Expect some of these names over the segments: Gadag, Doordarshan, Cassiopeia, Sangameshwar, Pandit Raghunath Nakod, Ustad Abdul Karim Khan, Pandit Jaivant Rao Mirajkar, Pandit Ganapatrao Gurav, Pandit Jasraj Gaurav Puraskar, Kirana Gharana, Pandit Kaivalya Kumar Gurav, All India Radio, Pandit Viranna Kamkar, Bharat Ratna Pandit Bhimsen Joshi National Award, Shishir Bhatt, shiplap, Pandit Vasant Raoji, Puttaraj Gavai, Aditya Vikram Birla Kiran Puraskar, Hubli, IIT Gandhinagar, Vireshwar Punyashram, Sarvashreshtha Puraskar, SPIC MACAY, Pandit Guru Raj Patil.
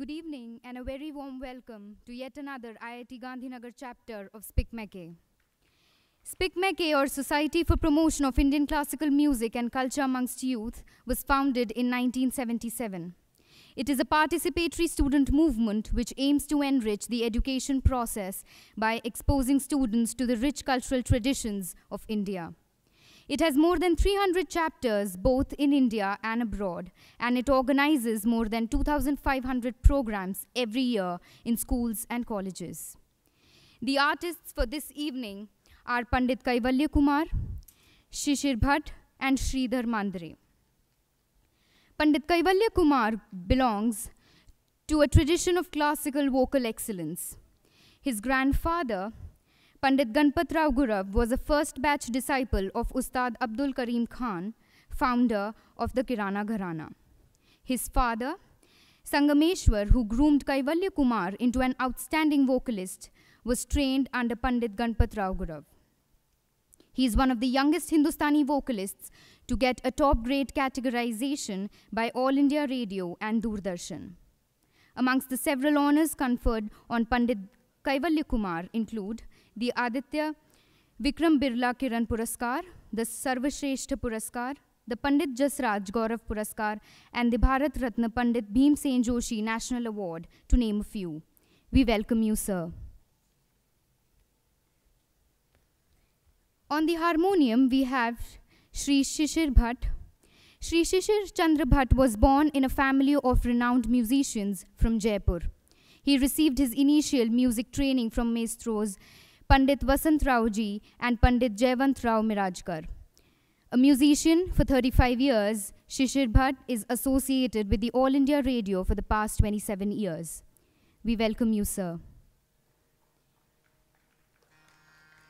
Good evening and a very warm welcome to yet another IIT Gandhinagar chapter of SPIC MACAY. SPIC MACAY, or Society for Promotion of Indian Classical Music and Culture Amongst Youth, was founded in 1977. It is a participatory student movement which aims to enrich the education process by exposing students to the rich cultural traditions of India. It has more than 300 chapters both in India and abroad, and it organizes more than 2,500 programs every year in schools and colleges. The artists for this evening are Pandit Kaivalya Kumar, Shishir Bhatt, and Sridhar Mandre. Pandit Kaivalya Kumar belongs to a tradition of classical vocal excellence. His grandfather, Pandit Ganapatrao Gurav, was a first-batch disciple of Ustad Abdul Karim Khan, founder of the Kirana Gharana. His father, Sangameshwar, who groomed Kaivalya Kumar into an outstanding vocalist, was trained under Pandit Ganapatrao Gurav. He is one of the youngest Hindustani vocalists to get a top-grade categorization by All India Radio and Doordarshan. Amongst the several honors conferred on Pandit Kaivalya Kumar include the Aditya Vikram Birla Kiran Puraskar, the Sarvashreshtha Puraskar, the Pandit Jasraj Gaurav Puraskar, and the Bharat Ratna Pandit Bhimsen Joshi National Award, to name a few. We welcome you, sir. On the harmonium, we have Shri Shishir Bhatt. Shri Shishir Chandra Bhatt was born in a family of renowned musicians from Jaipur. He received his initial music training from maestros Pandit Vasant Raoji and Pandit Jaivant Rao Mirajkar. A musician for 35 years, Shishir Bhatt is associated with the All India Radio for the past 27 years. We welcome you, sir.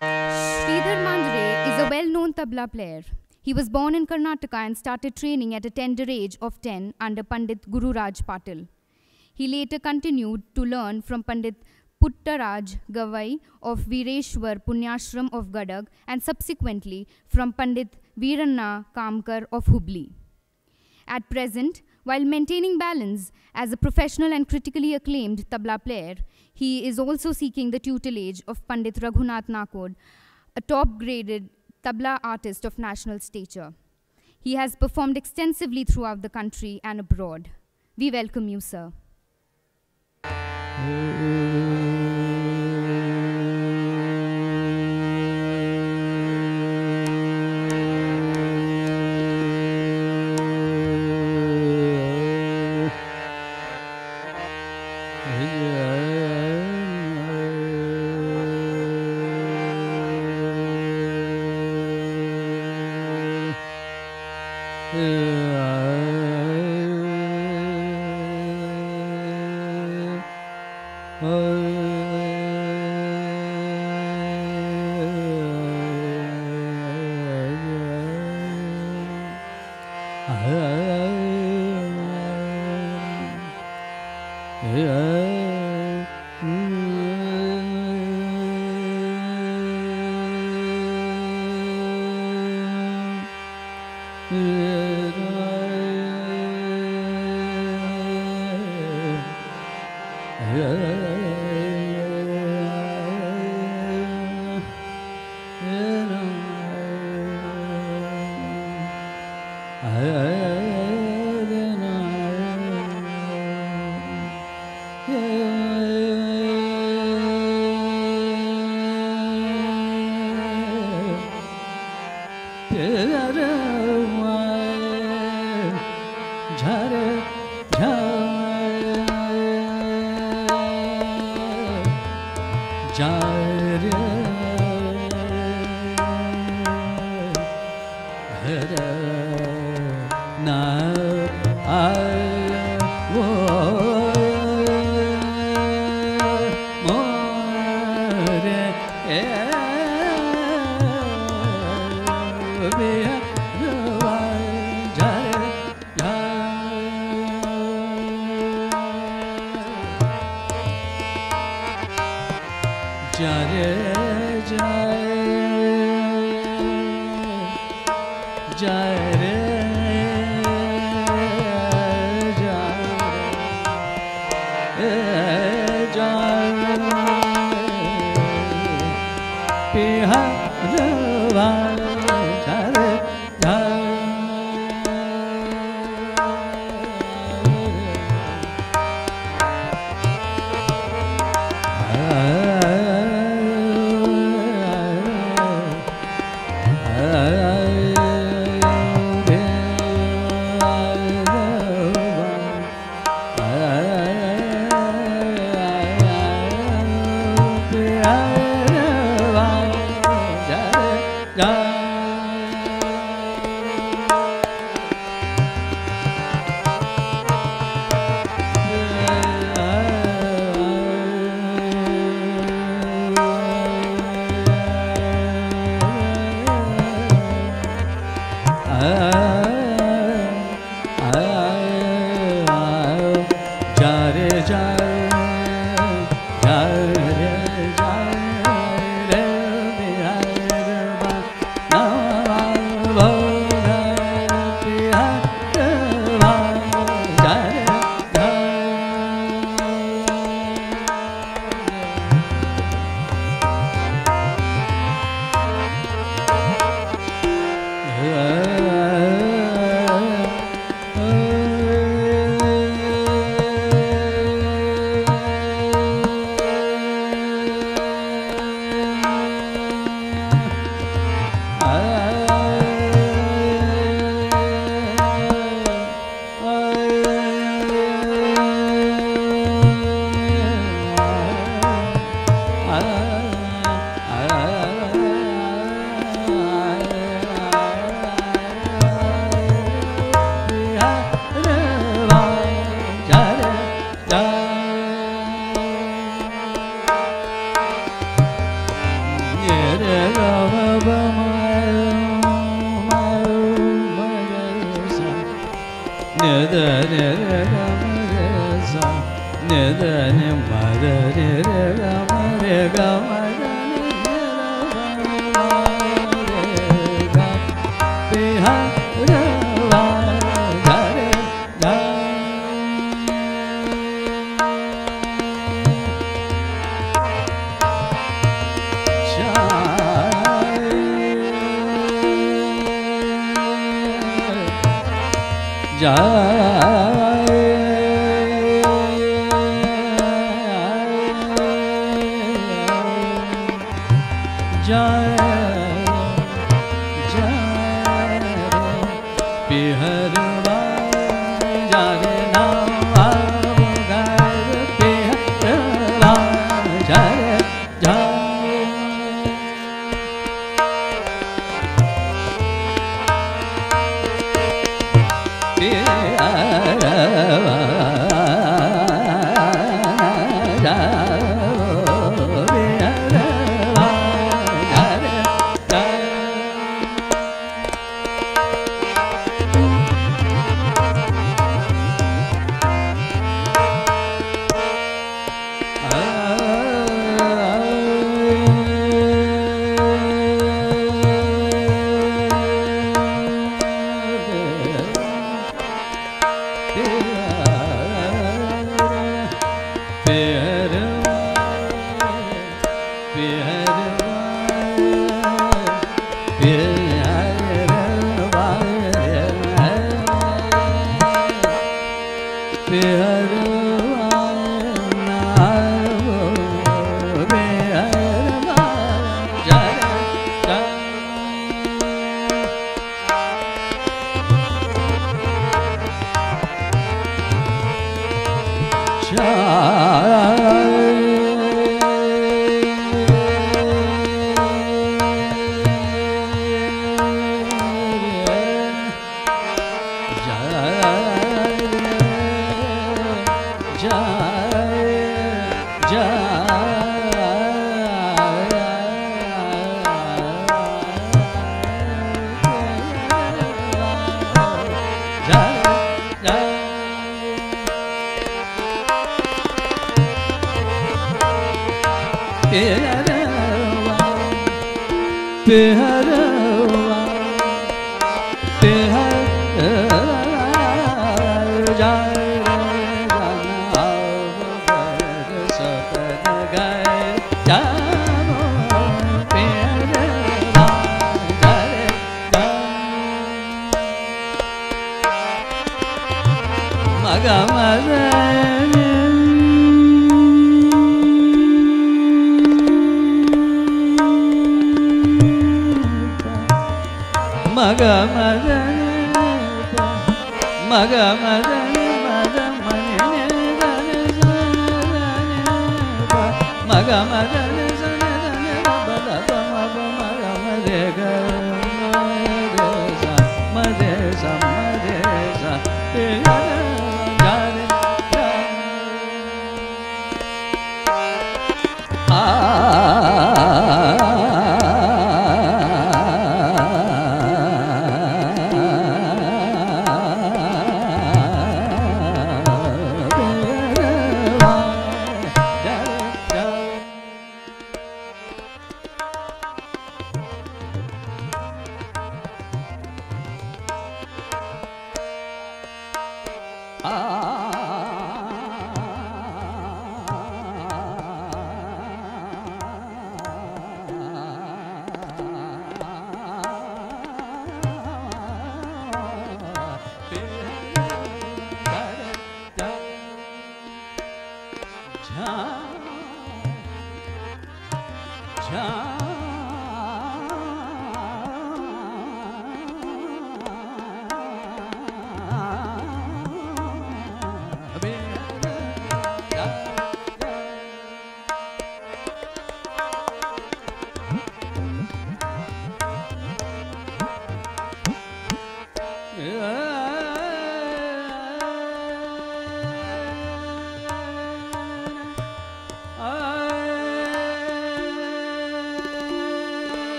Sridhar Mandre is a well-known tabla player. He was born in Karnataka and started training at a tender age of 10 under Pandit Guru Raj Patil. He later continued to learn from Pandit Puttaraj Gavai of Vireshwar Punyashram of Gadag, and subsequently from Pandit Viranna Kamkar of Hubli. At present, while maintaining balance as a professional and critically acclaimed tabla player, he is also seeking the tutelage of Pandit Raghunath Nakod, a top-graded tabla artist of national stature. He has performed extensively throughout the country and abroad. We welcome you, sir.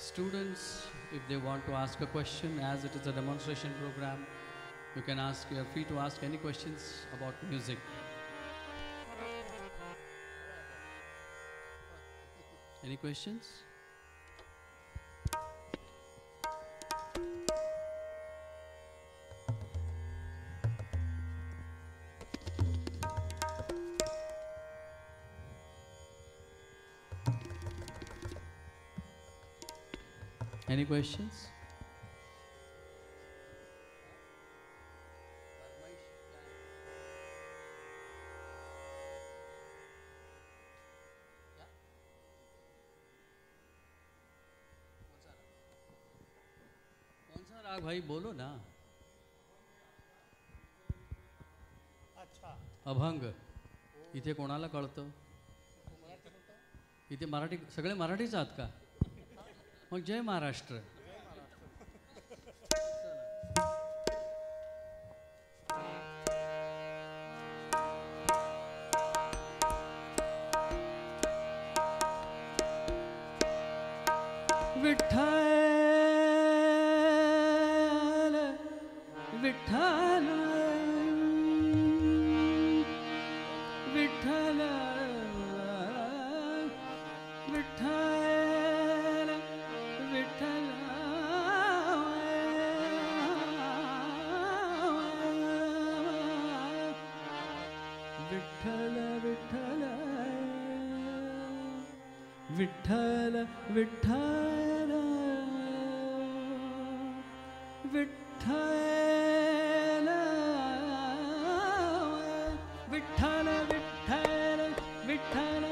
Students, if they want to ask a question, as it is a demonstration program, you can ask, you are free to ask any questions about music. Any questions? Any questions? कौन सा राग भाई बोलो ना? अच्छा अभंग इथे कोणाला कळतं? इथे मराठी सगळे मराठीच आहात का? मग जय Maharashtra. Vitthal Vitthal Vitthal Vitthal Vitthal Vitthal Vitthal Vitthal Vitthal Vitthal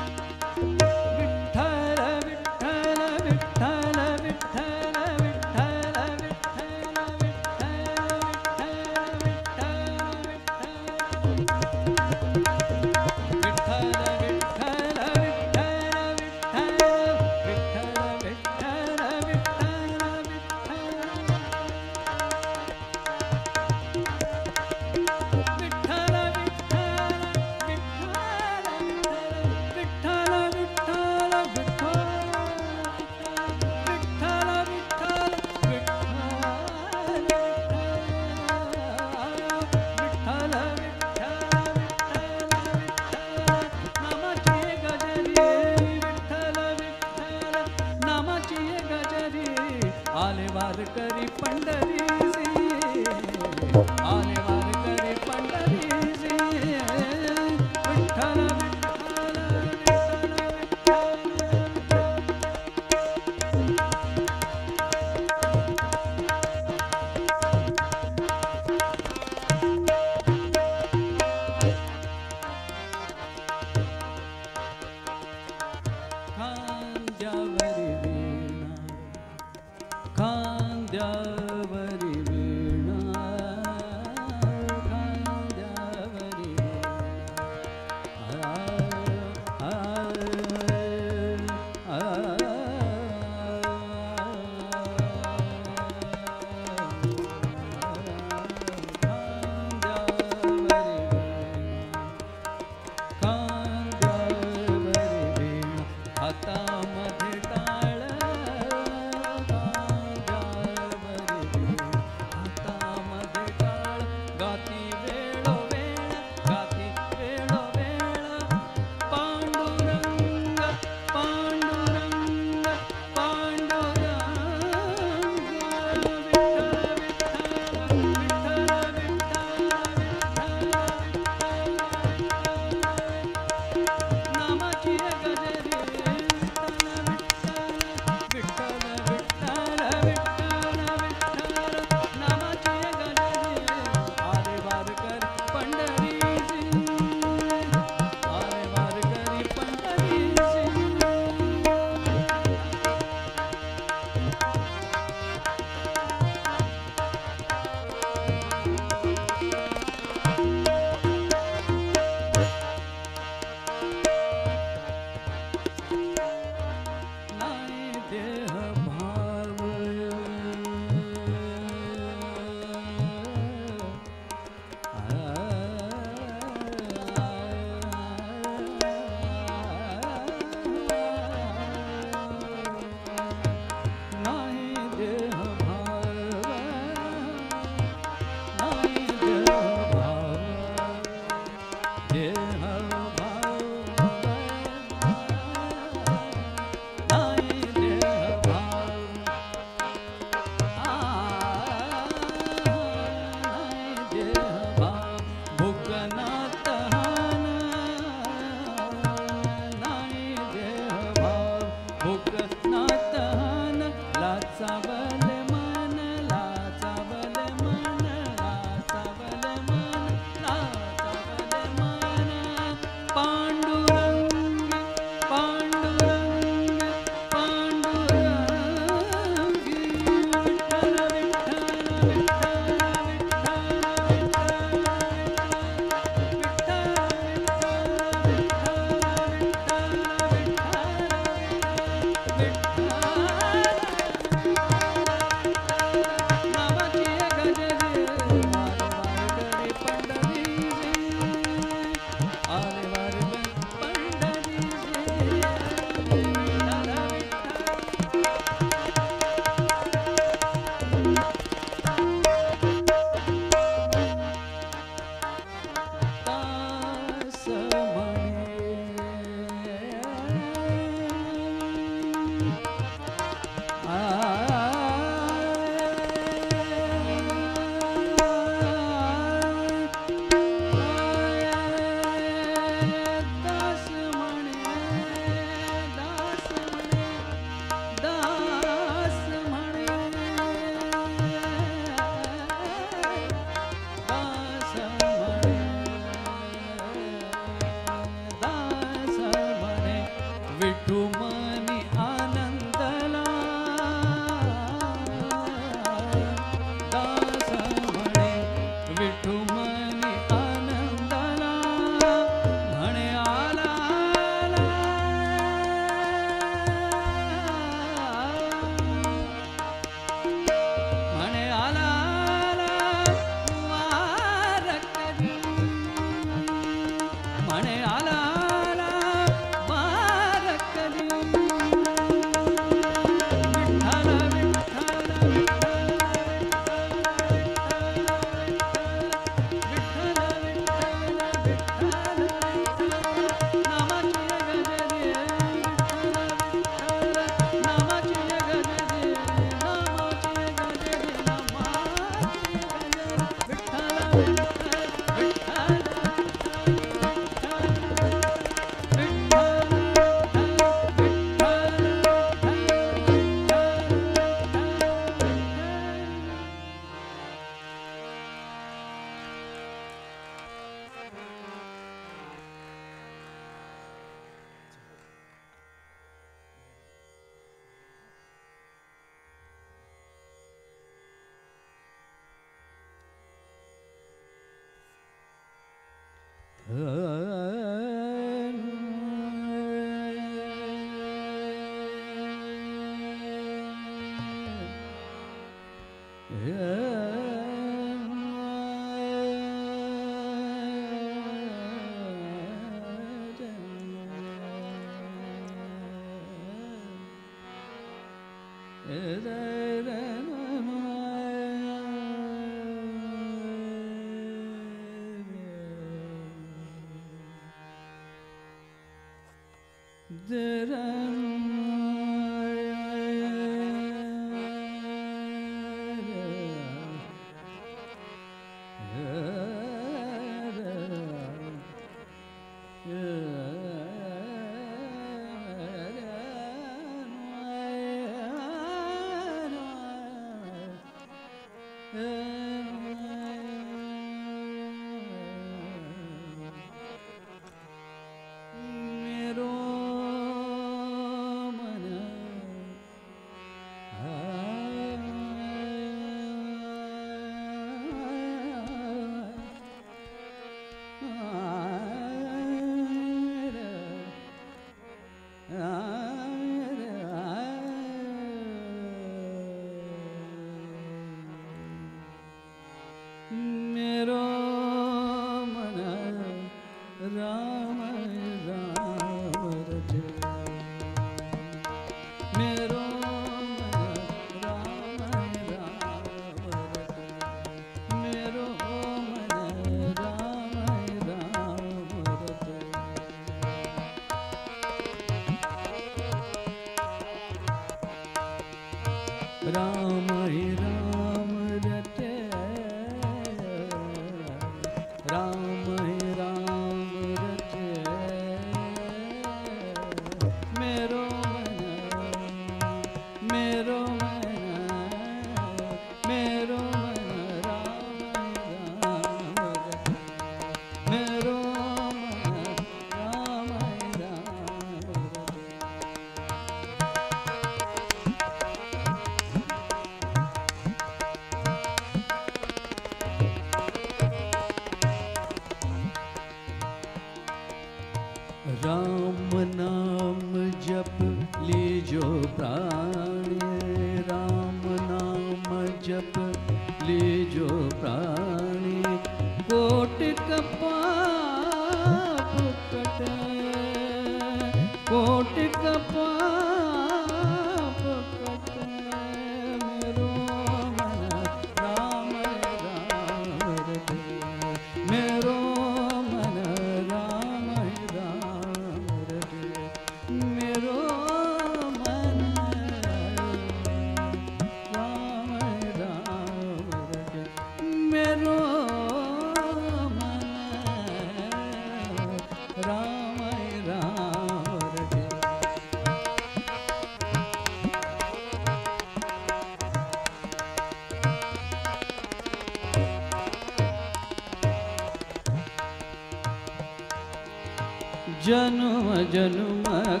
Janum janumak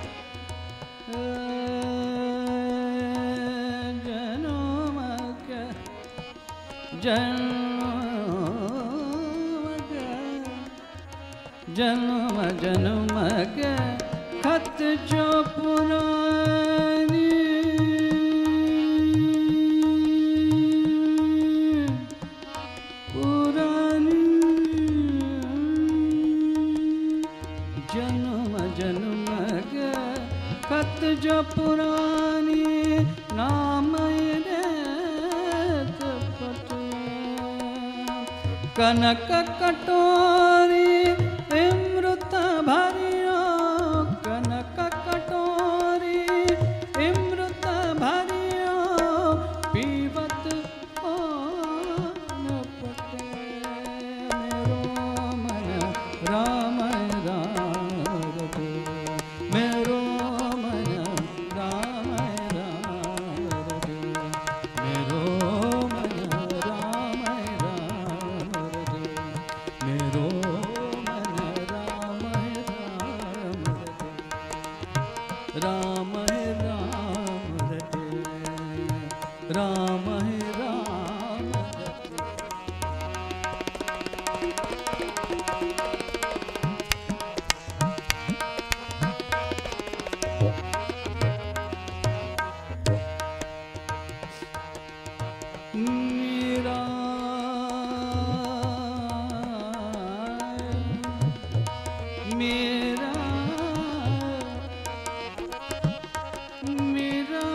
janumak janumak janum janumak khat chopura जो पुरानी नाम कनक कटोरी अमृत भरियो कनक कटोरी अमृत भरियो पीवत Ram Ram Mera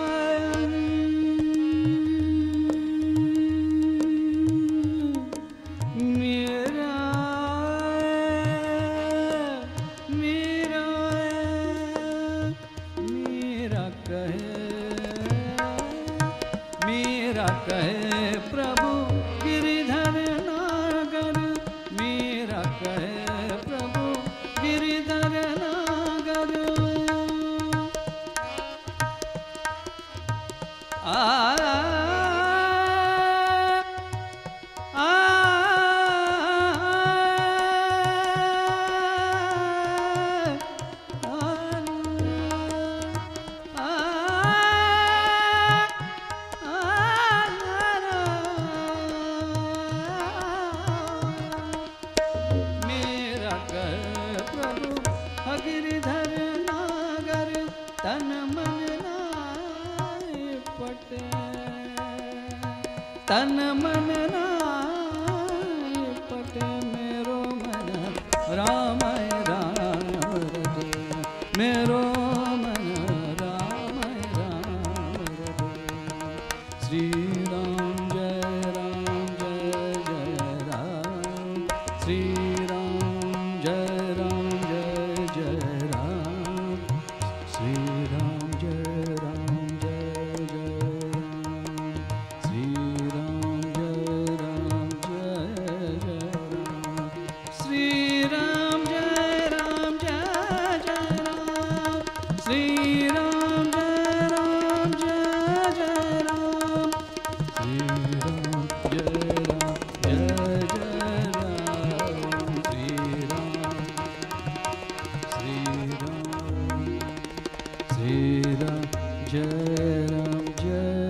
Jai Ram Jai